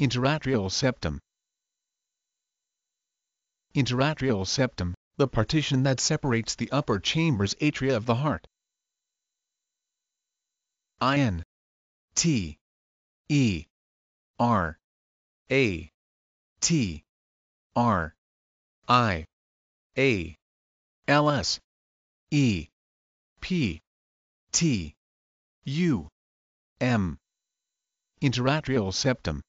Interatrial septum. Interatrial septum, the partition that separates the upper chamber's atria of the heart. INTERATRIAL septum.